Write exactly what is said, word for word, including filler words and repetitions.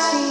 see.